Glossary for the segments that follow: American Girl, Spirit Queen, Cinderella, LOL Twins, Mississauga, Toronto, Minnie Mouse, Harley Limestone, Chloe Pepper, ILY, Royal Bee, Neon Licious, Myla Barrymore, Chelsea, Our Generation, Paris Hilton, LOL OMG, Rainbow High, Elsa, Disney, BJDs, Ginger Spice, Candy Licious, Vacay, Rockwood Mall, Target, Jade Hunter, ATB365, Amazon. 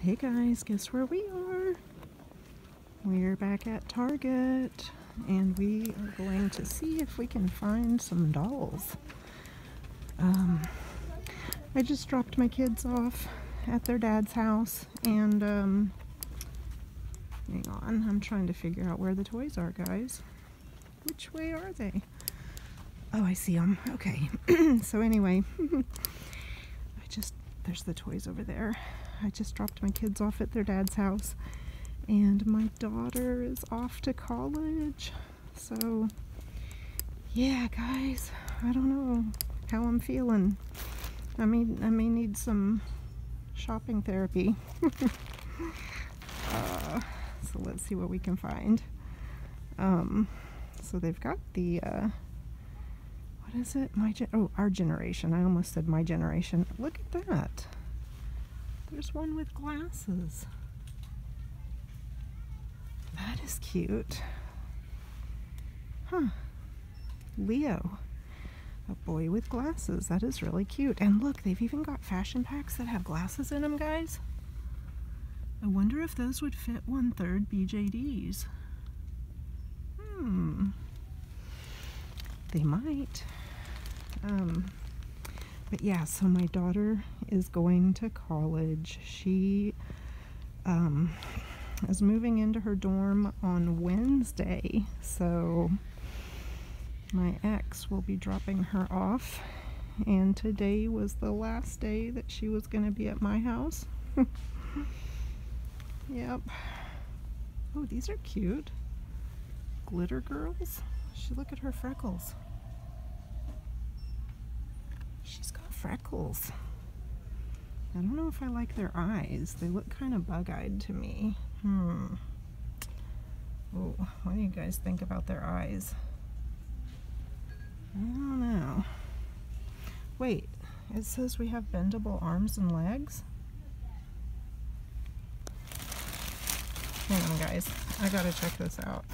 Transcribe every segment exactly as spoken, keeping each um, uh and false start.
Hey guys, guess where we are? We're back at Target and we are going to see if we can find some dolls. Um, I just dropped my kids off at their dad's house and um, hang on, I'm trying to figure out where the toys are, guys. Which way are they? Oh, I see them. Okay. So anyway, I just, there's the toys over there. I just dropped my kids off at their dad's house and my daughter is off to college, so yeah guys, I don't know how I'm feeling. I mean, I may need some shopping therapy. uh, so let's see what we can find. Um, so they've got the uh, what is it? My gen oh, Our Generation. I almost said My Generation. Look at that. There's one with glasses. That is cute. Huh. Leo. A boy with glasses. That is really cute. And look, they've even got fashion packs that have glasses in them, guys. I wonder if those would fit one-third B J Ds. Hmm. They might. Um... But yeah, so my daughter is going to college. She um, is moving into her dorm on Wednesday. So my ex will be dropping her off. And today was the last day that she was going to be at my house. Yep. Oh, these are cute. Glitter girls. She, look at her freckles. She's got freckles. I don't know if I like their eyes. They look kind of bug-eyed to me. Hmm. Oh, what do you guys think about their eyes? I don't know. Wait, it says we have bendable arms and legs? Hang on guys, I gotta check this out.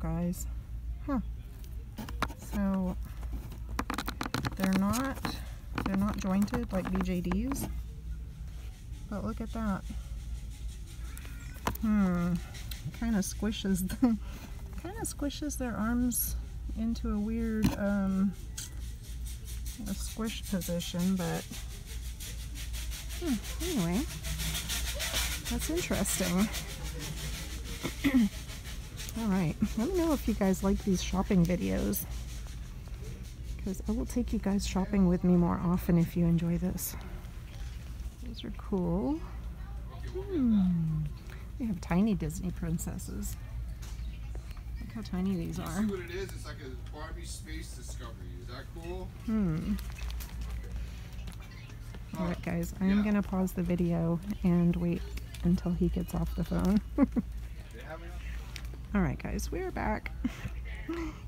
Guys, huh? So they're not they're not jointed like B J Ds, but look at that. Hmm, kind of squishes them, kind of squishes their arms into a weird um, a squish position, but hmm, anyway, that's interesting. Alright, let me know if you guys like these shopping videos, because I will take you guys shopping with me more often if you enjoy this. These are cool. Hmm. They have tiny Disney princesses. Look how tiny these are. See what it is? It's like a Barbie space discovery. Is that cool? Hmm. Alright guys, I am yeah. going to pause the video and wait until he gets off the phone. Alright guys, we're back.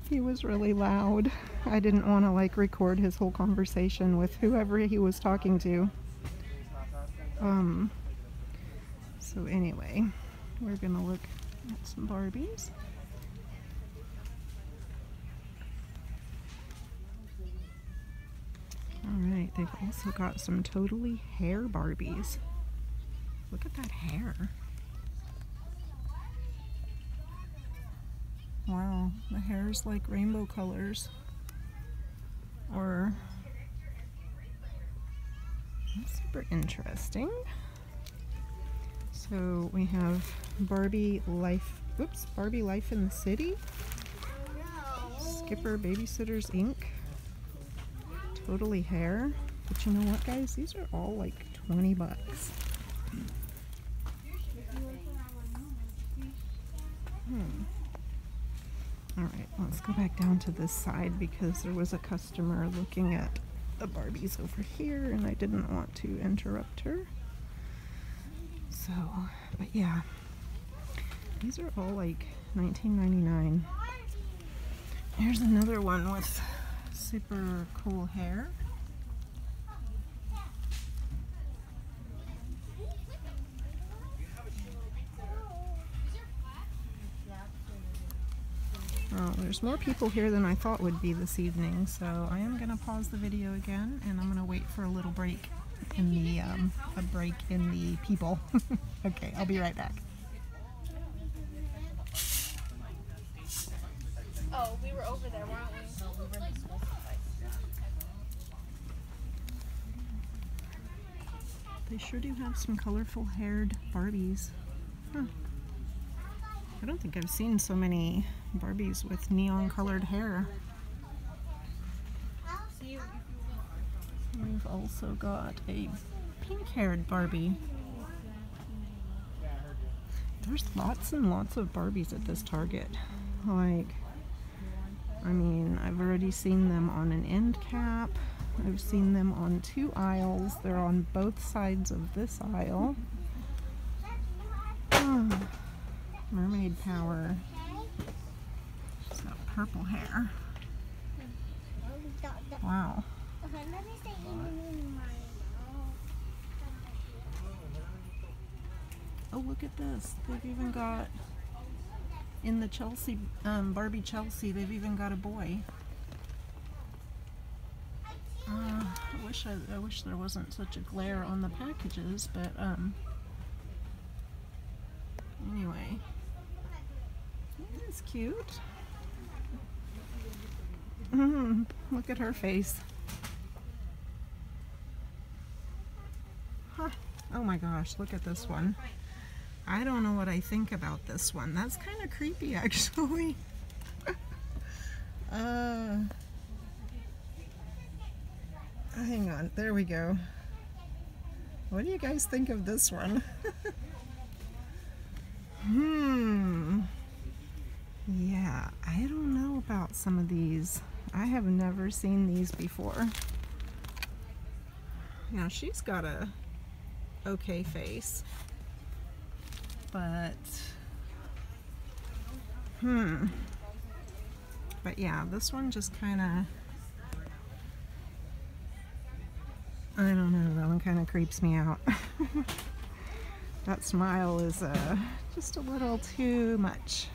He was really loud. I didn't want to like record his whole conversation with whoever he was talking to. Um, so anyway, we're going to look at some Barbies. Alright, they've also got some totally hair Barbies. Look at that hair. Wow, the hair's like rainbow colors, or that's super interesting. So we have Barbie Life, whoops, Barbie Life in the City, Skipper Babysitters Incorporated, Totally Hair, but you know what guys, these are all like twenty bucks. Hmm. Alright, let's go back down to this side because there was a customer looking at the Barbies over here and I didn't want to interrupt her. So, but yeah, these are all like nineteen ninety-nine. Here's another one with super cool hair. There's more people here than I thought would be this evening, so I am gonna pause the video again, and I'm gonna wait for a little break in the um, a break in the people. Okay, I'll be right back. Oh, we were over there, weren't we? They sure do have some colorful haired Barbies. Huh. I don't think I've seen so many Barbies with neon colored hair. We've also got a pink haired Barbie. There's lots and lots of Barbies at this Target. Like, I mean, I've already seen them on an end cap. I've seen them on two aisles. They're on both sides of this aisle. Oh, mermaid power. She's got purple hair. Wow. Oh, look at this. They've even got, in the Chelsea, um, Barbie Chelsea, they've even got a boy. Uh, I wish I, I wish there wasn't such a glare on the packages, but um, anyway, that's cute. Mm, look at her face. Huh. Oh my gosh, look at this one. I don't know what I think about this one. That's kind of creepy, actually. uh... Hang on, there we go. What do you guys think of this one? hmm. Yeah, I don't know about some of these. I have never seen these before. Now she's got a okay face, but hmm. But yeah, this one just kind of, I don't know, that one kind of creeps me out. That smile is uh, just a little too much.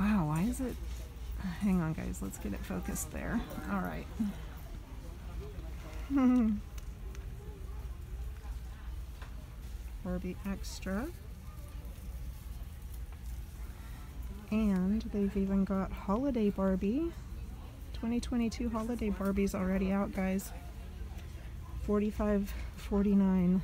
Wow, why is it? Hang on guys, let's get it focused there. Alright. Barbie Extra. And they've even got Holiday Barbie. twenty twenty-two Holiday Barbie's already out, guys. forty-five forty-nine.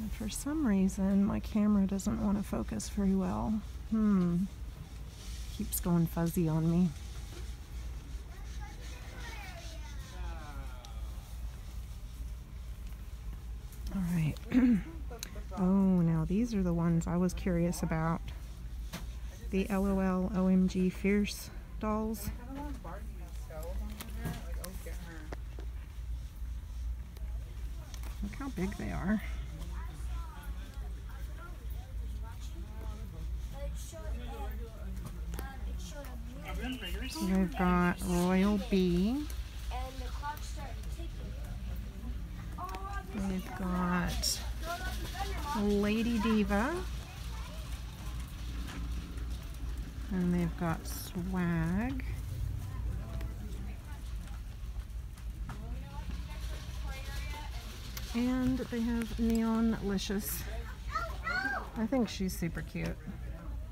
And for some reason my camera doesn't want to focus very well. Hmm. Keeps going fuzzy on me. All right. Oh, now these are the ones I was curious about. The LOL O M G Fierce dolls. Look how big they are. We've got Royal Bee. We've got Lady Diva. And they've got Swag. And they have Neon Licious. I think she's super cute.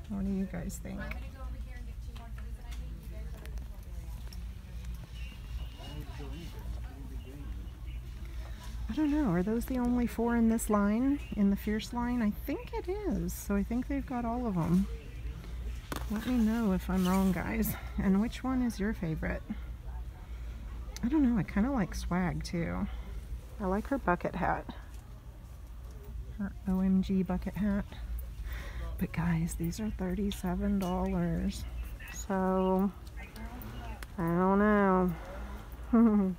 What do you guys think? I don't know, are those the only four in this line? In the Fierce line? I think it is. So I think they've got all of them. Let me know if I'm wrong, guys. And which one is your favorite? I don't know, I kind of like Swag, too. I like her bucket hat. Her O M G bucket hat. But guys, these are thirty-seven dollars. So, I don't know.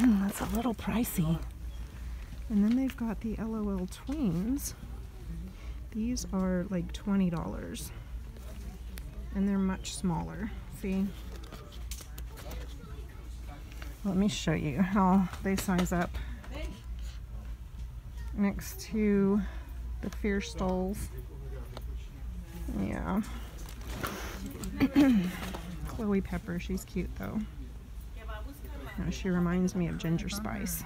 That's a little pricey. And then they've got the LOL Twins. These are like twenty dollars. And they're much smaller. See? Let me show you how they size up. next to the Fear Stoles. Yeah. Chloe Pepper, she's cute though. No, she reminds me of Ginger Spice.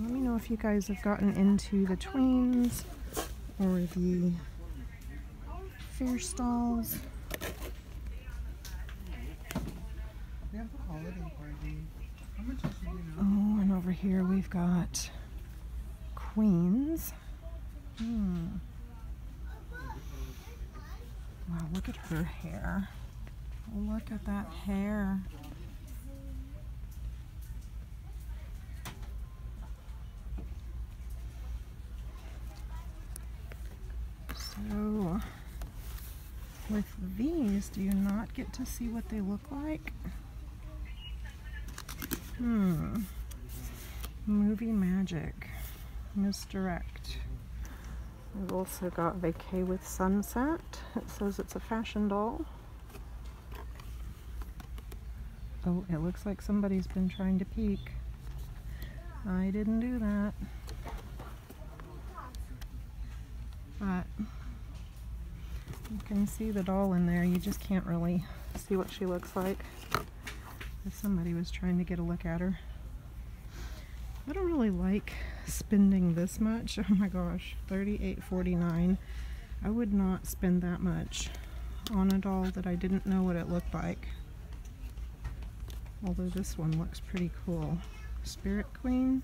Let me know if you guys have gotten into the Twins or the Fear Stalls. Oh, and over here we've got Queens. Hmm. Wow, look at her hair. Look at that hair. So, with these, do you not get to see what they look like? Hmm. Movie Magic. Misdirect. We've also got Vacay with Sunset. It says it's a fashion doll. Oh, it looks like somebody's been trying to peek. I didn't do that. But you can see the doll in there. You just can't really see what she looks like. If somebody was trying to get a look at her. I don't really like spending this much. Oh my gosh, thirty-eight forty-nine. I would not spend that much on a doll that I didn't know what it looked like. Although this one looks pretty cool. Spirit Queen.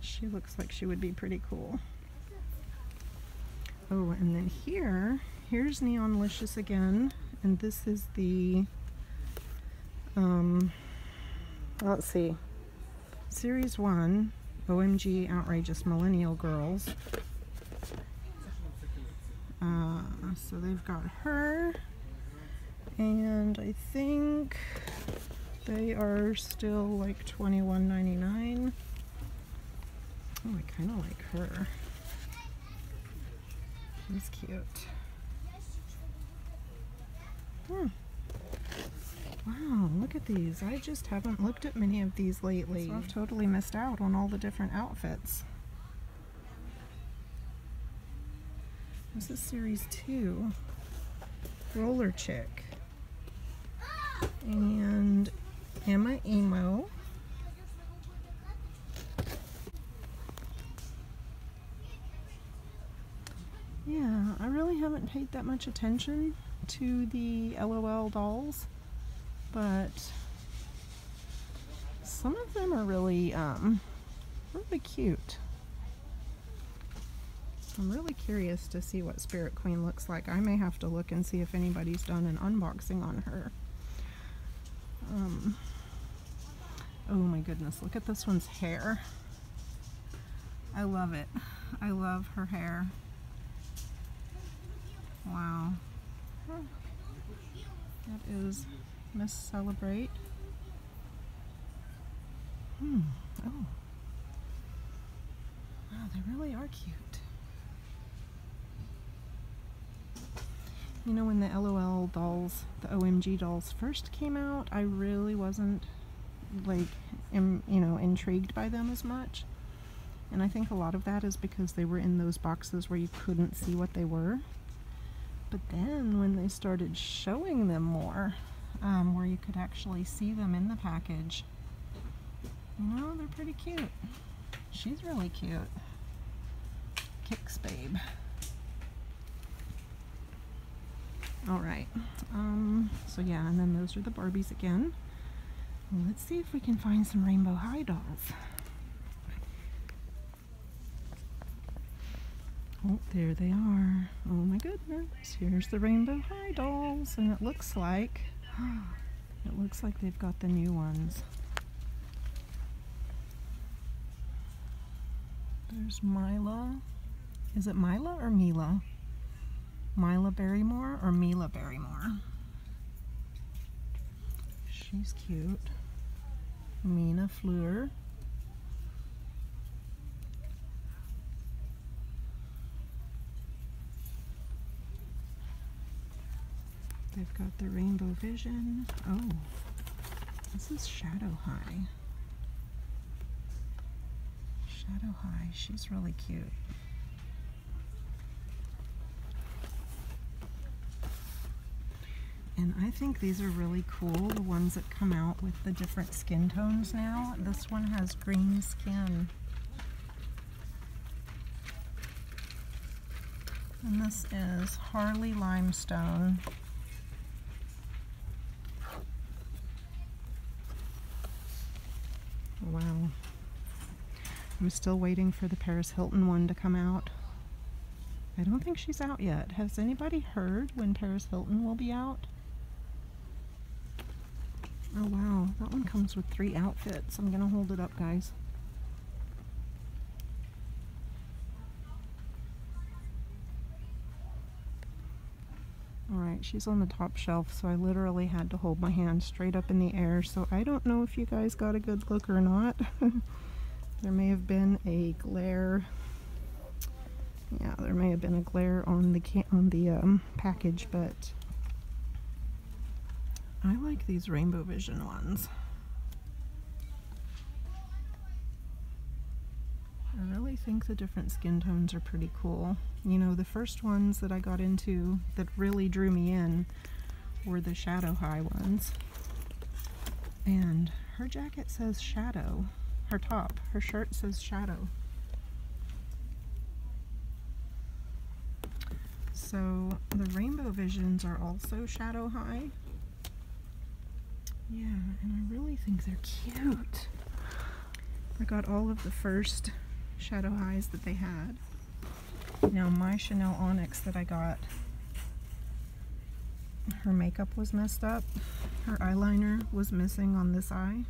She looks like she would be pretty cool. Oh, and then here, here's Neon Licious again, and this is the, um, let's see, Series one, O M G, Outrageous Millennial Girls. Uh, so they've got her, and I think they are still like twenty-one ninety-nine. Oh, I kind of like her. She's cute. Hmm. Wow, look at these. I just haven't looked at many of these lately. So I've totally missed out on all the different outfits. This is Series two. Roller Chick. And Emma Emo. Yeah, I really haven't paid that much attention to the LOL dolls, but some of them are really, um, really cute. I'm really curious to see what Spirit Queen looks like. I may have to look and see if anybody's done an unboxing on her. Um, oh my goodness, look at this one's hair. I love it. I love her hair. Wow. Huh. That is Miss Celebrate. Hmm. Oh. Wow, they really are cute. You know, when the LOL dolls, the O M G dolls first came out, I really wasn't, like, im- you know, intrigued by them as much. And I think a lot of that is because they were in those boxes where you couldn't see what they were. But then when they started showing them more, um, where you could actually see them in the package, you know, they're pretty cute. She's really cute. Kicks, babe. All right. Um, so yeah, and then those are the Barbies again. Let's see if we can find some Rainbow High dolls. Oh, there they are. Oh my goodness, here's the Rainbow High dolls, and it looks like, it looks like they've got the new ones. There's Myla. Is it Myla or Mila? Myla Barrymore or Myla Barrymore? She's cute. Mina Fleur. They've got the Rainbow Vision. Oh, this is Shadow High. Shadow High, she's really cute. And I think these are really cool, the ones that come out with the different skin tones now. This one has green skin. And this is Harley Limestone. Wow. I'm still waiting for the Paris Hilton one to come out. I don't think she's out yet. Has anybody heard when Paris Hilton will be out? Oh wow, that one comes with three outfits. I'm gonna hold it up, guys. Alright, she's on the top shelf, so I literally had to hold my hand straight up in the air, so I don't know if you guys got a good look or not. There may have been a glare. Yeah, there may have been a glare on the can on the um, package, but I like these Rainbow Vision ones. I really think the different skin tones are pretty cool. You know, the first ones that I got into that really drew me in were the Shadow High ones. And her jacket says Shadow. Her top, her shirt says Shadow. So the Rainbow Visions are also Shadow High. Yeah, and I really think they're cute. I got all of the first Shadow Highs that they had. Now my Chanel Onyx that I got, her makeup was messed up. Her eyeliner was missing on this eye.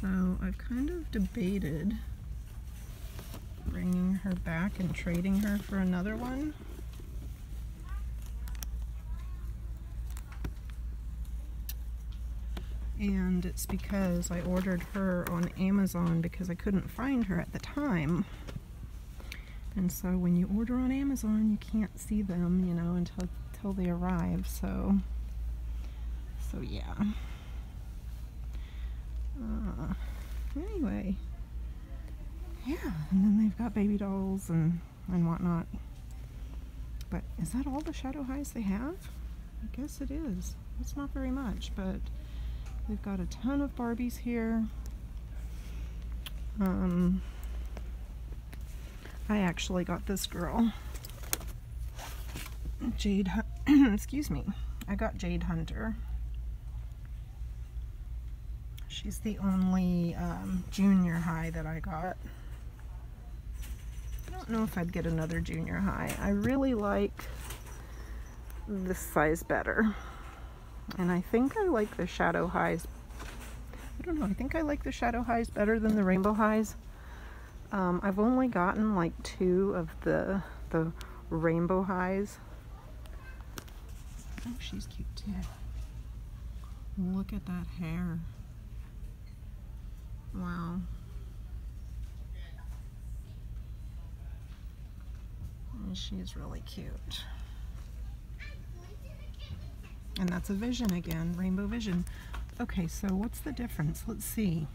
So I've kind of debated bringing her back and trading her for another one. And it's because I ordered her on Amazon because I couldn't find her at the time. And so when you order on Amazon, you can't see them, you know, until, until they arrive. So, so yeah. Uh, anyway. Yeah, and then they've got baby dolls and, and whatnot. But is that all the Shadow Highs they have? I guess it is. It's not very much, but they've got a ton of Barbies here. Um, I actually got this girl, Jade Hunter, excuse me, I got Jade Hunter. She's the only um, junior high that I got. I don't know if I'd get another junior high. I really like this size better. And I think I like the Shadow Highs. I don't know, I think I like the Shadow Highs better than the Rainbow Highs. Um, I've only gotten like two of the, the Rainbow Highs. Oh, she's cute too. Look at that hair. Wow. And she's really cute. And that's a vision again, Rainbow Vision. Okay, so what's the difference? Let's see.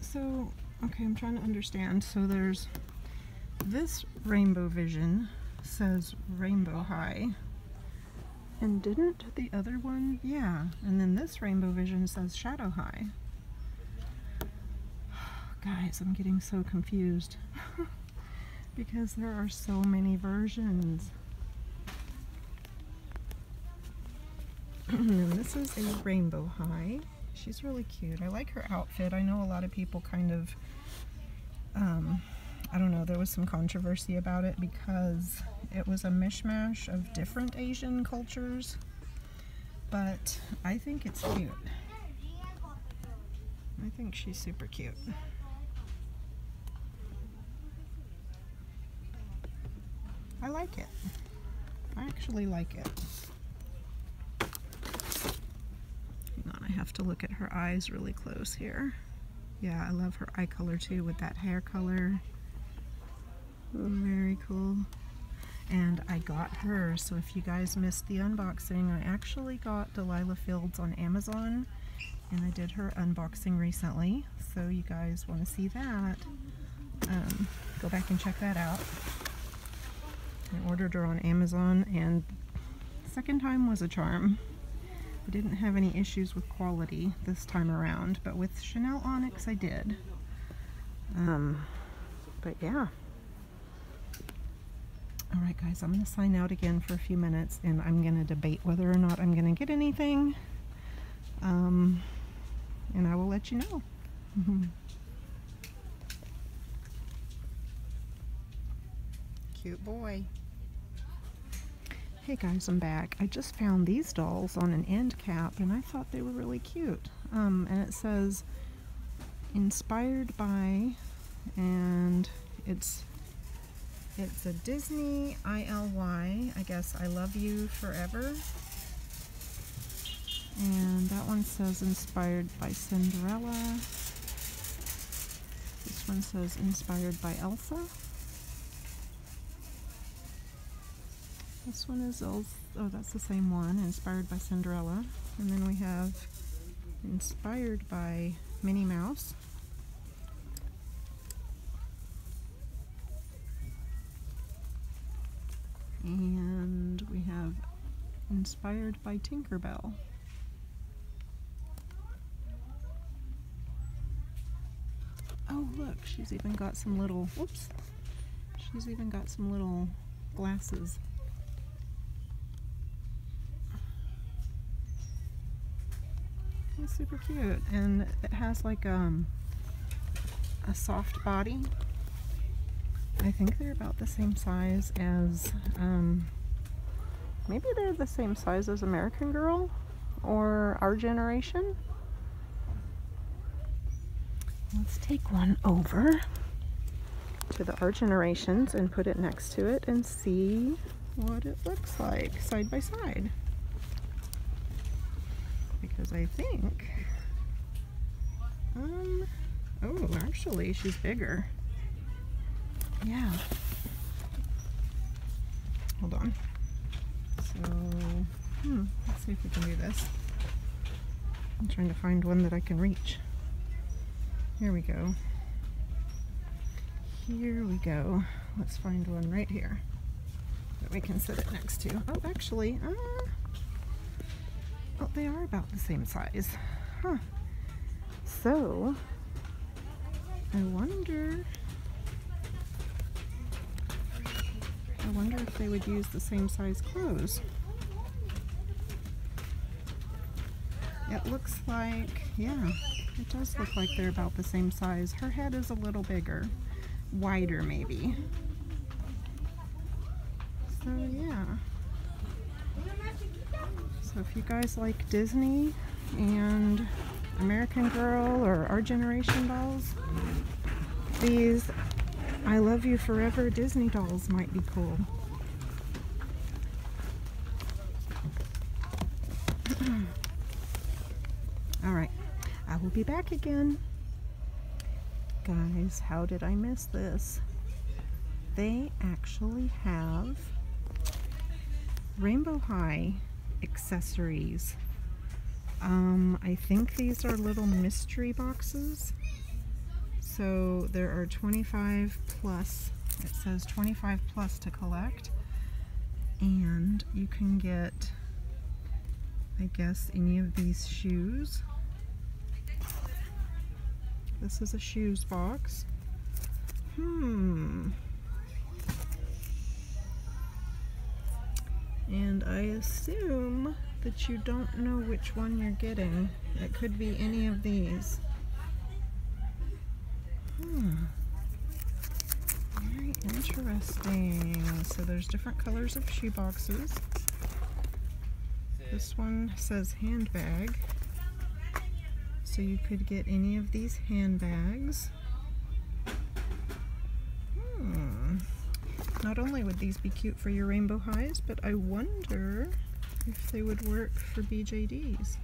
So, okay, I'm trying to understand. So there's this Rainbow Vision says Rainbow High. And didn't the other one? Yeah. And then this Rainbow Vision says Shadow High. Guys, I'm getting so confused because there are so many versions. And this is a Rainbow High. She's really cute. I like her outfit. I know a lot of people kind of, um, I don't know, there was some controversy about it because it was a mishmash of different Asian cultures. But I think it's cute. I think she's super cute. I like it. I actually like it. I have to look at her eyes really close here. Yeah, I love her eye color too with that hair color. Very cool. And got her. So if you guys missed the unboxing, I actually got Delilah Fields on Amazon and I did her unboxing recently. So you guys want to see that, um, go back and check that out. I ordered her on Amazon and the second time was a charm. I didn't have any issues with quality this time around, but with Chanel Onyx I did. Um, but yeah. Alright guys, I'm going to sign out again for a few minutes and I'm going to debate whether or not I'm going to get anything. Um, and I will let you know. Cute boy. Hey guys, I'm back. I just found these dolls on an end cap and I thought they were really cute. Um, and it says inspired by, and it's it's a Disney I L Y, I guess I Love You Forever. And that one says inspired by Cinderella. This one says inspired by Elsa. This one is Elsa, oh that's the same one, inspired by Cinderella. And then we have inspired by Minnie Mouse. And we have inspired by Tinkerbell. Oh look, she's even got some little, whoops, she's even got some little glasses. That's super cute, and it has like um, a soft body. I think they're about the same size as, um, maybe they're the same size as American Girl or Our Generation. Let's take one over to the Our Generations and put it next to it and see what it looks like side by side. Because I think, um, oh, actually she's bigger. Yeah. Hold on. So, hmm, let's see if we can do this. I'm trying to find one that I can reach. Here we go. Here we go. Let's find one right here that we can sit it next to. Oh, actually, uh, oh, they are about the same size. Huh. So, I wonder... I wonder if they would use the same size clothes. It looks like, yeah, it does look like they're about the same size. Her head is a little bigger, wider maybe. So yeah. So if you guys like Disney and American Girl or Our Generation dolls, these I Love You Forever Disney dolls might be cool. Alright, I will be back again. Guys, how did I miss this? They actually have Rainbow High accessories. Um, I think these are little mystery boxes. So there are twenty-five plus, it says twenty-five plus to collect, and you can get, I guess, any of these shoes. This is a shoes box. Hmm. And I assume that you don't know which one you're getting. It could be any of these. Hmm. Very interesting. So there's different colors of shoe boxes. This one says handbag. So you could get any of these handbags. Hmm. Not only would these be cute for your Rainbow Highs, but I wonder if they would work for B J Ds.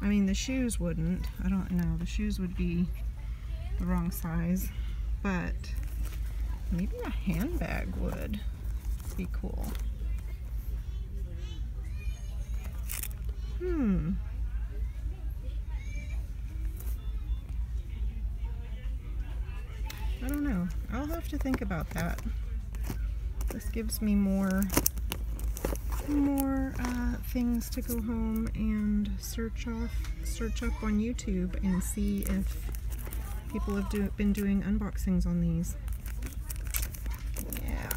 I mean, the shoes wouldn't. I don't know. The shoes would be the wrong size, but maybe a handbag would be cool. have to think about that. This gives me more more uh, things to go home and search off, search up on YouTube and see if people have do, been doing unboxings on these. Yeah.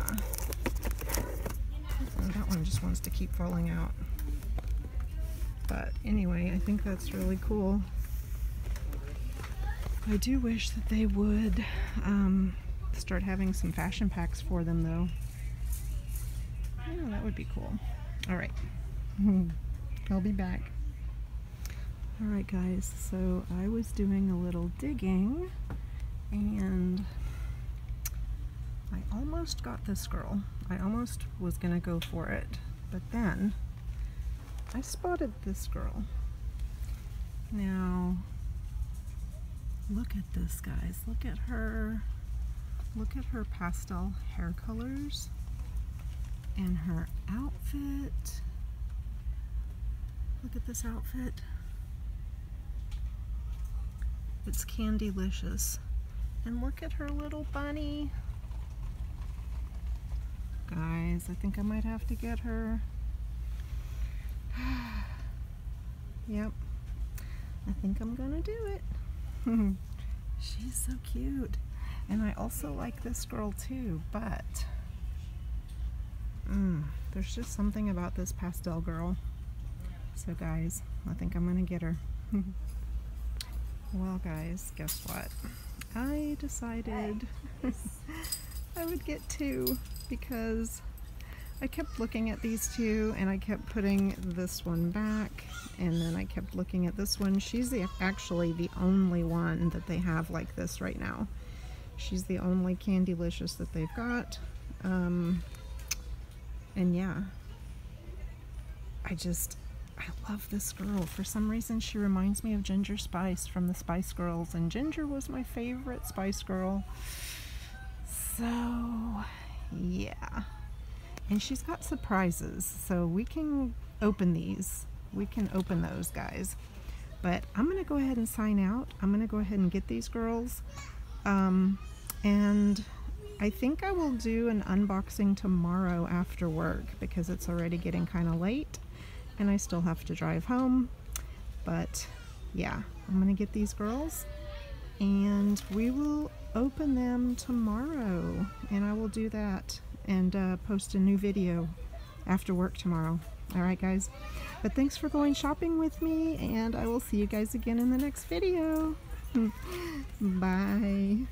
Oh, that one just wants to keep falling out. But anyway, I think that's really cool. I do wish that they would um, start having some fashion packs for them, though. Oh, that would be cool. All right. I'll be back. All right, guys. So I was doing a little digging, and I almost got this girl. I almost was going to go for it, but then I spotted this girl. Now, look at this, guys. Look at her. Look at her pastel hair colors. And her outfit. Look at this outfit. It's Candy Licious. And look at her little bunny. Guys, I think I might have to get her. Yep. I think I'm gonna do it. She's so cute. And I also like this girl too, but Mm, there's just something about this pastel girl. So guys, I think I'm gonna get her. Well guys, guess what? I decided I would get two because I kept looking at these two and I kept putting this one back, and then I kept looking at this one. She's the, actually the only one that they have like this right now. She's the only Candy Licious that they've got. Um, And yeah, I just, I love this girl. For some reason, she reminds me of Ginger Spice from the Spice Girls, and Ginger was my favorite Spice Girl. So, yeah. And she's got surprises, so we can open these. We can open those, guys. But I'm going to go ahead and sign out. I'm going to go ahead and get these girls. Um, and I think I will do an unboxing tomorrow after work because it's already getting kind of late and I still have to drive home. But yeah, I'm gonna get these girls and we will open them tomorrow, and I will do that and uh, post a new video after work tomorrow. All right guys, but thanks for going shopping with me, and I will see you guys again in the next video. Bye.